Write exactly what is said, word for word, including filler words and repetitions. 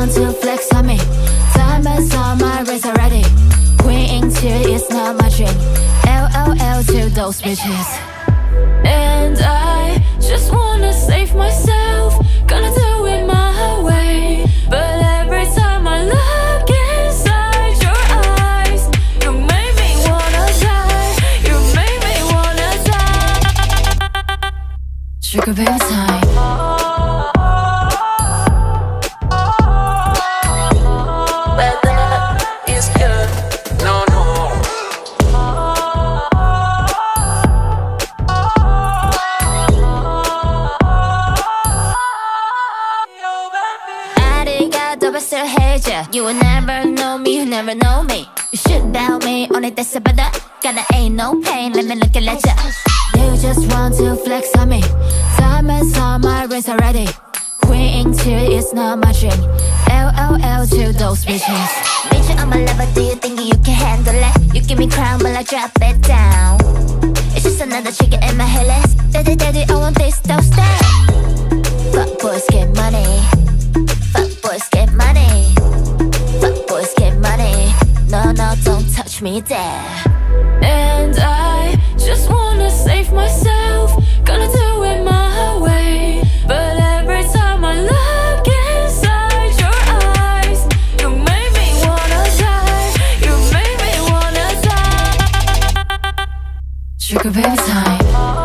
want to flex on me. Diamonds on my wrist already. Queen tear is not my dream. L O L to those bitches. And I just wanna save myself. Gonna do it my way. But every time I look inside your eyes, you make me wanna die. You make me wanna die. Sugar baby time. You will never know me, you never know me. You should bow me, only that's about that. Gotta ain't no pain, let me look at ya. You just want to flex on me. Diamonds on my wrist already. Queen tear is not my dream. L O L to those bitches. Bitch, I'm a lover, do you think you can handle it? You give me crown, but I drop it down. It's just another chicken in my headless. Daddy, daddy, I want this, don't stay. Fuck boys, get money. Fuck boys, get money. No, no, don't touch me there. And I just wanna save myself. Gonna do it my way. But every time I look inside your eyes, you make me wanna die. You make me wanna die. Sugar baby time.